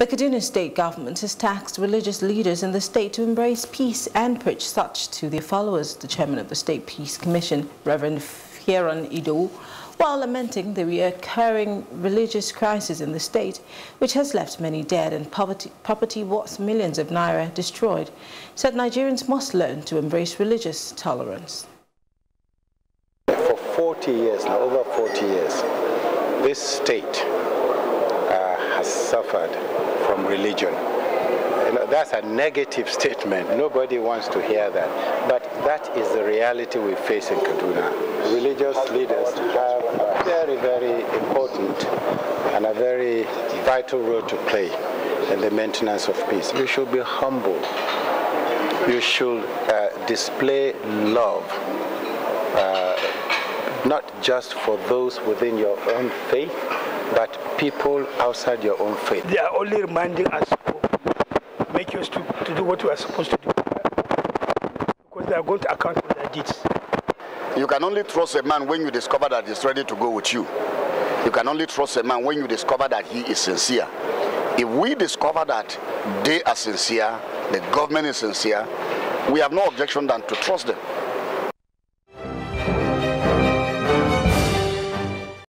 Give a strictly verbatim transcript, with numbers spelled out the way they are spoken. The Kaduna State Government has tasked religious leaders in the state to embrace peace and preach such to their followers. The chairman of the State Peace Commission, Reverend Fearon Idowu, while lamenting the recurring religious crisis in the state, which has left many dead and poverty, property worth millions of naira destroyed, said Nigerians must learn to embrace religious tolerance. For forty years now, over forty years, this state uh, has suffered from religion. You know, that's a negative statement. Nobody wants to hear that. But that is the reality we face in Kaduna. Religious leaders have a very, very important and a very vital role to play in the maintenance of peace. You should be humble. You should uh, display love, uh, not just for those within your own faith, but people outside your own faith. They are only reminding us to make us to, to do what we are supposed to do, because they are going to account for their deeds. You can only trust a man when you discover that he's ready to go with you. You can only trust a man when you discover that he is sincere. If we discover that they are sincere, the government is sincere, we have no objection than to trust them.